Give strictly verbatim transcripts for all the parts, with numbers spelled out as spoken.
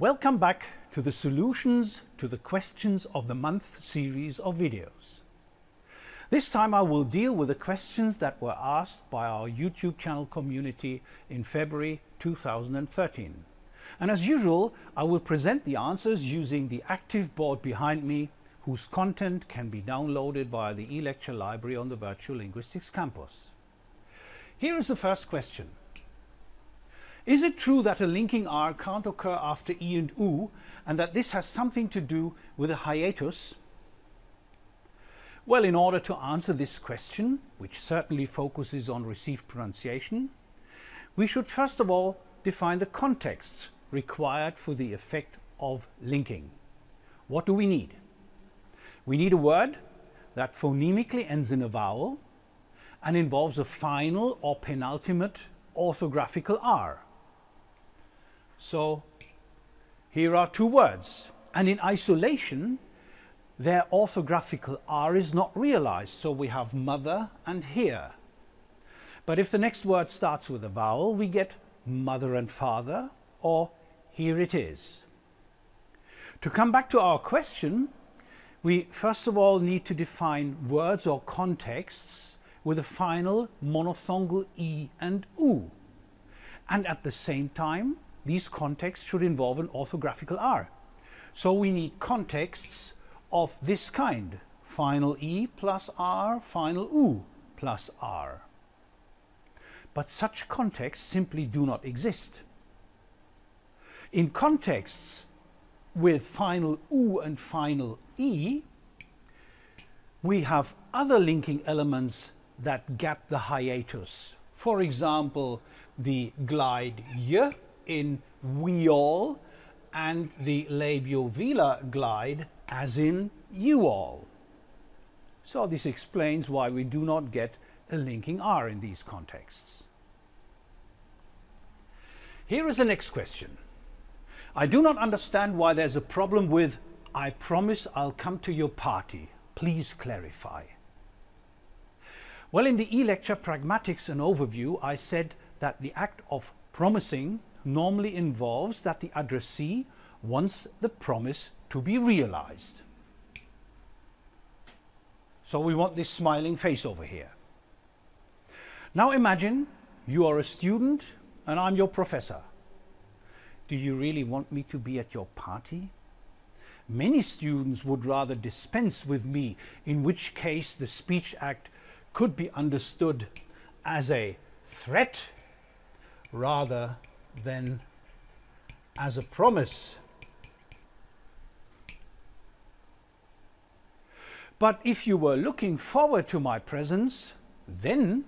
Welcome back to the Solutions to the Questions of the Month series of videos. This time I will deal with the questions that were asked by our YouTube channel community in February two thousand thirteen. And as usual, I will present the answers using the active board behind me, whose content can be downloaded via the e-lecture library on the Virtual Linguistics Campus. Here is the first question. Is it true that a linking R can't occur after E and U, and that this has something to do with a hiatus? Well, in order to answer this question, which certainly focuses on received pronunciation, we should first of all define the contexts required for the effect of linking. What do we need? We need a word that phonemically ends in a vowel and involves a final or penultimate orthographical R. So here are two words, and in isolation their orthographical R is not realized, so we have mother and here. But if the next word starts with a vowel, we get mother and father, or here it is. To come back to our question, we first of all need to define words or contexts with a final monophthongal E and U, and at the same time these contexts should involve an orthographical R. So we need contexts of this kind: final E plus R, final U plus R. But such contexts simply do not exist. In contexts with final U and final E, we have other linking elements that gap the hiatus. For example, the glide Y in we all, and the labiovelar glide as in you all. So this explains why we do not get a linking R in these contexts. Here is the next question. I do not understand why there's a problem with "I promise I'll come to your party. Please clarify." Well, in the e-lecture Pragmatics and Overview, I said that the act of promising normally involves that the addressee wants the promise to be realized. So we want this smiling face over here. Now imagine you are a student and I'm your professor. Do you really want me to be at your party? Many students would rather dispense with me, in which case the speech act could be understood as a threat rather than as a promise. But if you were looking forward to my presence, then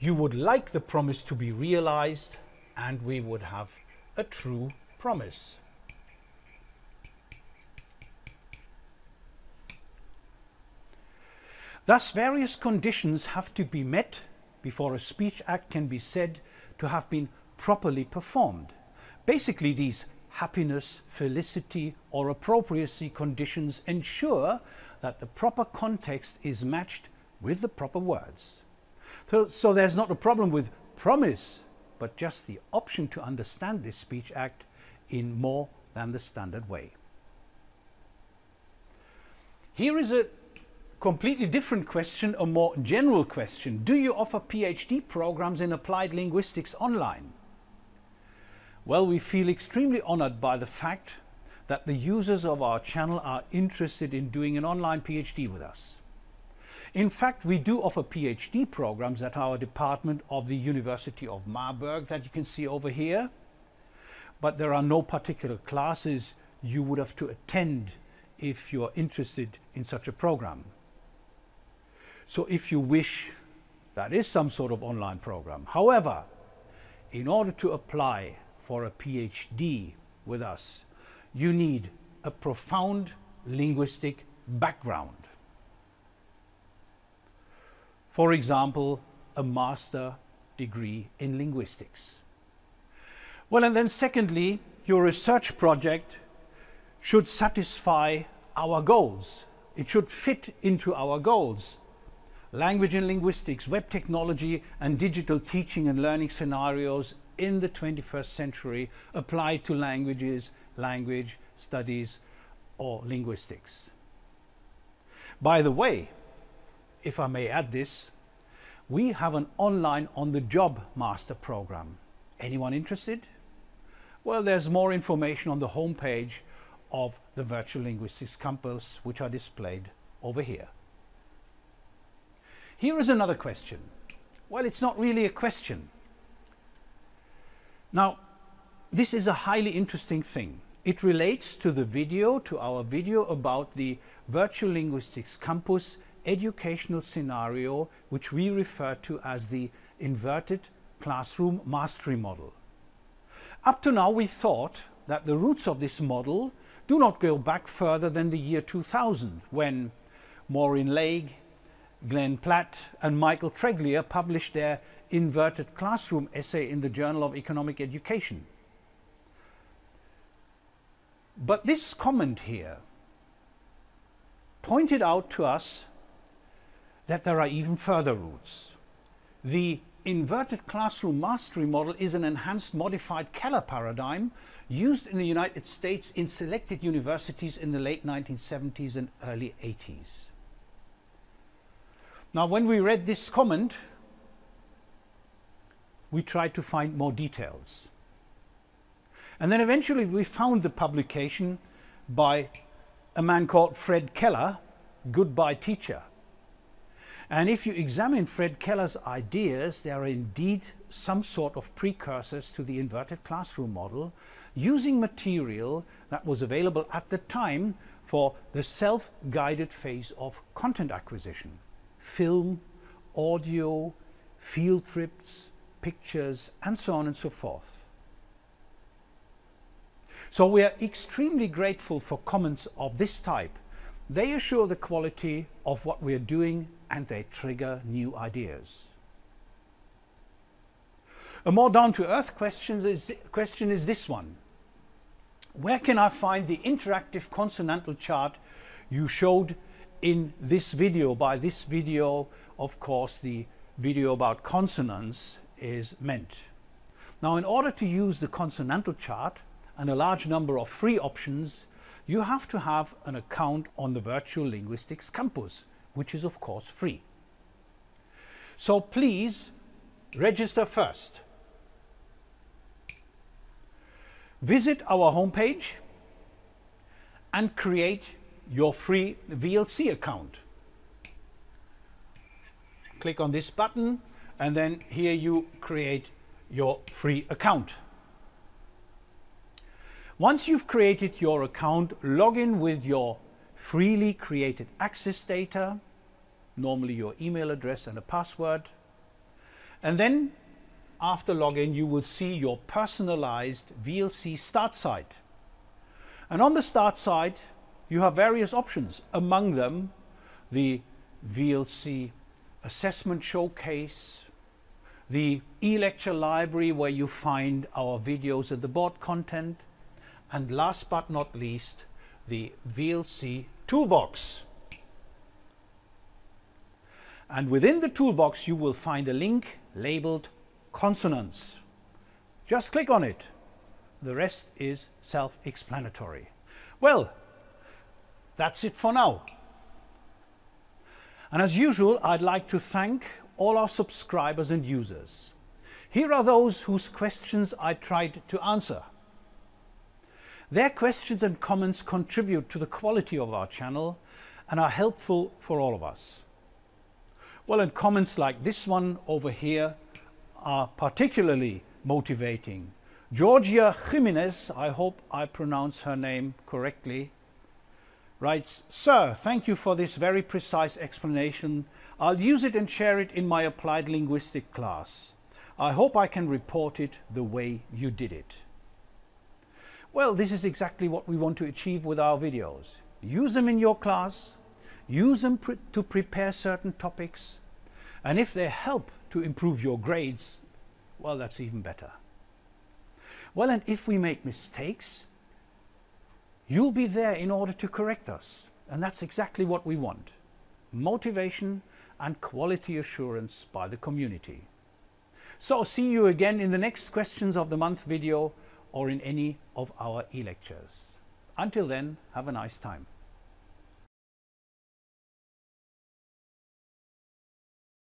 you would like the promise to be realized, and we would have a true promise. Thus, various conditions have to be met before a speech act can be said to have been properly performed. Basically, these happiness, felicity, or appropriacy conditions ensure that the proper context is matched with the proper words. So, so there's not a problem with promise, but just the option to understand this speech act in more than the standard way. Here is a completely different question, a more general question. Do you offer PhD programs in applied linguistics online? Well, we feel extremely honored by the fact that the users of our channel are interested in doing an online PhD with us. In fact, we do offer PhD programs at our department of the University of Marburg that you can see over here, but there are no particular classes you would have to attend if you are interested in such a program. So if you wish, that is some sort of online program. However, in order to apply for a PhD with us, you need a profound linguistic background. For example, a master degree in linguistics. Well, and then secondly, your research project should satisfy our goals. It should fit into our goals. language and linguistics, web technology and digital teaching and learning scenarios in the twenty-first century applied to languages, language studies or linguistics. By the way, if I may add this, we have an online on-the-job master program. Anyone interested? Well, there's more information on the homepage of the Virtual Linguistics Campus, which are displayed over here. Here is another question. Well, it's not really a question. Now, this is a highly interesting thing. It relates to the video, to our video about the Virtual Linguistics Campus educational scenario, which we refer to as the Inverted Classroom Mastery Model. Up to now, we thought that the roots of this model do not go back further than the year two thousand, when Maureen Lake, Glenn Platt and Michael Treglia published their Inverted Classroom essay in the Journal of Economic Education. But this comment here pointed out to us that there are even further roots. The Inverted Classroom Mastery Model is an enhanced modified Keller paradigm used in the United States in selected universities in the late nineteen seventies and early eighties. Now, when we read this comment, we tried to find more details. And then eventually we found the publication by a man called Fred Keller, Goodbye Teacher. And if you examine Fred Keller's ideas, there are indeed some sort of precursors to the Inverted Classroom Model, using material that was available at the time for the self-guided phase of content acquisition: film, audio, field trips, pictures, and so on and so forth. So we are extremely grateful for comments of this type. They assure the quality of what we are doing and they trigger new ideas. A more down-to-earth question is, question is this one. Where can I find the interactive consonantal chart you showed in this video? By this video, of course, the video about consonants is meant. Now, in order to use the consonantal chart and a large number of free options, you have to have an account on the Virtual Linguistics Campus, which is of course free. So please register first. Visit our homepage and create your free V L C account. Click on this button and then here you create your free account. Once you've created your account, log in with your freely created access data, normally your email address and a password. And then after login, you will see your personalized V L C start site. And on the start site, you have various options, among them the V L C Assessment Showcase, the e-lecture library where you find our videos and the board content, and last but not least, the V L C Toolbox. And within the toolbox, you will find a link labeled Consonants. Just click on it. The rest is self-explanatory. Well, that's it for now. And as usual, I'd like to thank all our subscribers and users. Here are those whose questions I tried to answer. Their questions and comments contribute to the quality of our channel and are helpful for all of us. Well, and comments like this one over here are particularly motivating. Georgia Jimenez, I hope I pronounce her name correctly, writes, "Sir, thank you for this very precise explanation. I'll use it and share it in my applied linguistic class. I hope I can report it the way you did it." Well, this is exactly what we want to achieve with our videos. Use them in your class, use them pre to prepare certain topics, and if they help to improve your grades, well, that's even better. Well, and if we make mistakes, you'll be there in order to correct us, and that's exactly what we want. Motivation and quality assurance by the community. So see you again in the next Questions of the Month video or in any of our e-lectures. Until then, have a nice time.